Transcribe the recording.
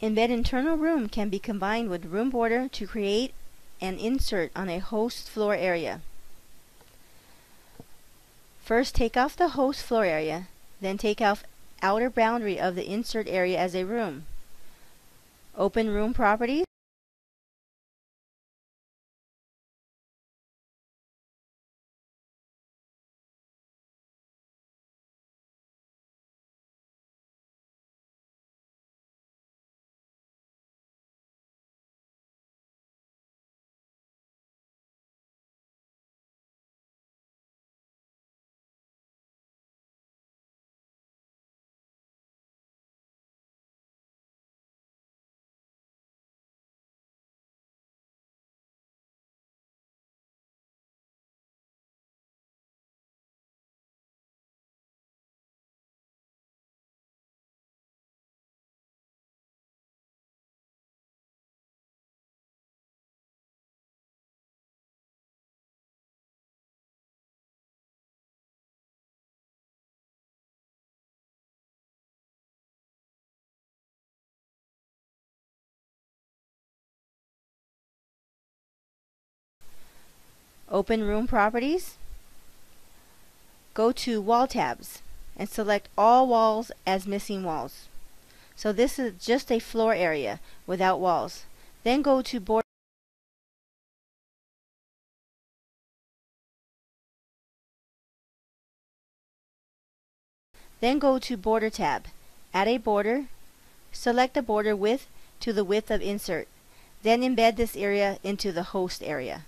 In bed, internal room can be combined with room border to create an insert on a host floor area. First, take off the host floor area, then take off outer boundary of the insert area as a room. Open room properties. Open room properties, go to wall tabs and select all walls as missing walls. So this is just a floor area without walls. Then go to border. Then go to border tab, add a border, select the border width to the width of insert, then embed this area into the host area.